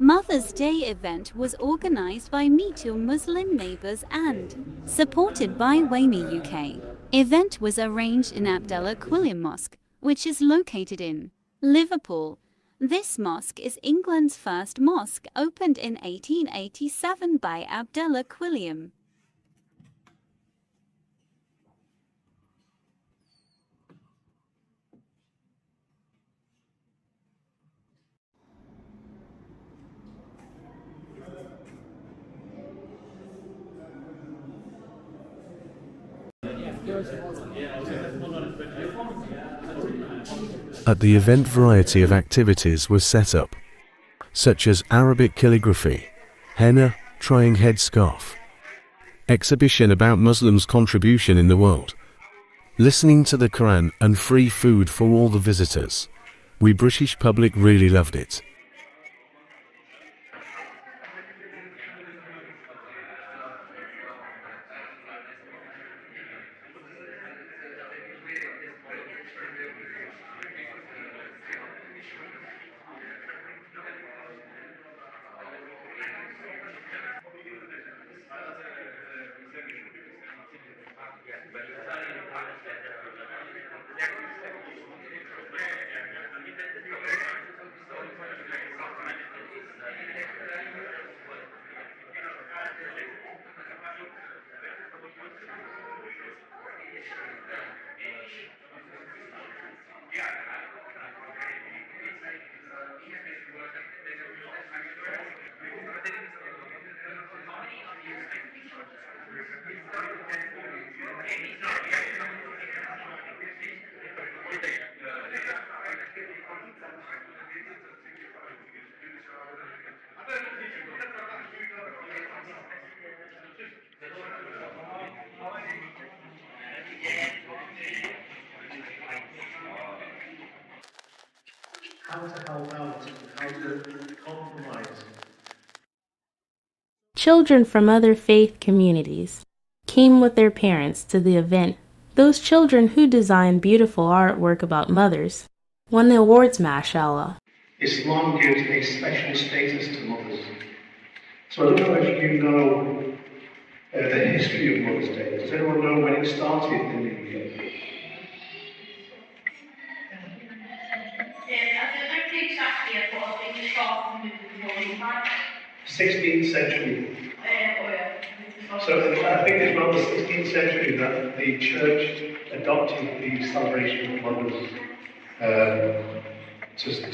Mother's Day event was organised by Meet Your Muslim Neighbours and supported by Wami UK. Event was arranged in Abdullah Quilliam Mosque, which is located in Liverpool. This mosque is England's first mosque, opened in 1887 by Abdullah Quilliam. At the event, a variety of activities were set up, such as Arabic calligraphy, henna, tying headscarf, exhibition about Muslims' contribution in the world, listening to the Quran, and free food for all the visitors. We British public really loved it. Children from other faith communities came with their parents to the event. Those children who designed beautiful artwork about mothers won the awards, mashallah. Islam gives a special status to mothers. So I don't know if you know the history of Mother's Day. Does anyone know when it started in the UK? Yeah, 16th century. So I think it's around the 16th century that the church adopted the celebration of mothers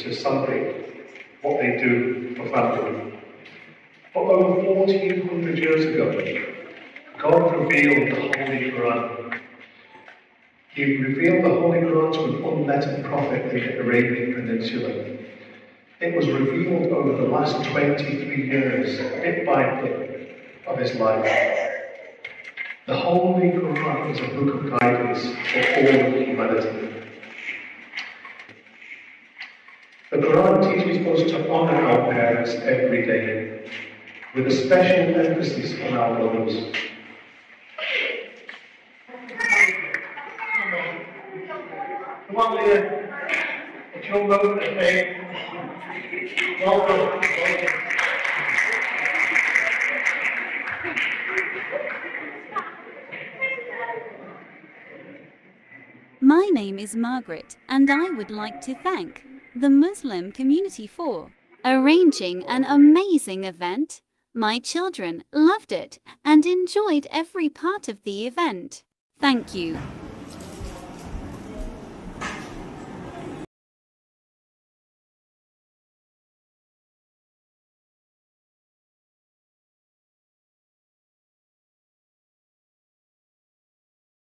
to celebrate what they do for family. But over 1400 years ago, God revealed the Holy Quran. He revealed the Holy Quran to an unlettered prophet in the Arabian Peninsula. It was revealed over the last 23 years, bit by bit, of his life. The Holy Quran is a book of guidance for all of humanity. The Quran teaches us to honour our parents every day, with a special emphasis on our mothers. Come on, Leah. It's your moment of faith. My name is Margaret, and I would like to thank the Muslim community for arranging an amazing event. My children loved it and enjoyed every part of the event. Thank you.